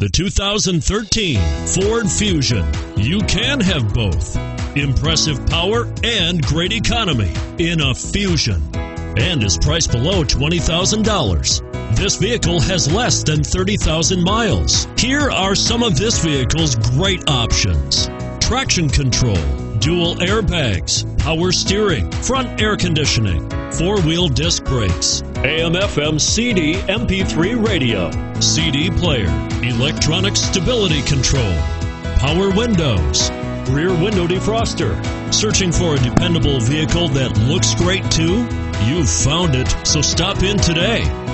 The 2013 Ford Fusion. You can have both. Impressive power and great economy in a Fusion, and is priced below $20,000. This vehicle has less than 30,000 miles. Here are some of this vehicle's great options: traction control, dual airbags, power steering, front air conditioning, four-wheel disc brakes, AM/FM CD MP3 radio, CD player, electronic stability control, power windows, rear window defroster. Searching for a dependable vehicle that looks great too? You've found it, so stop in today.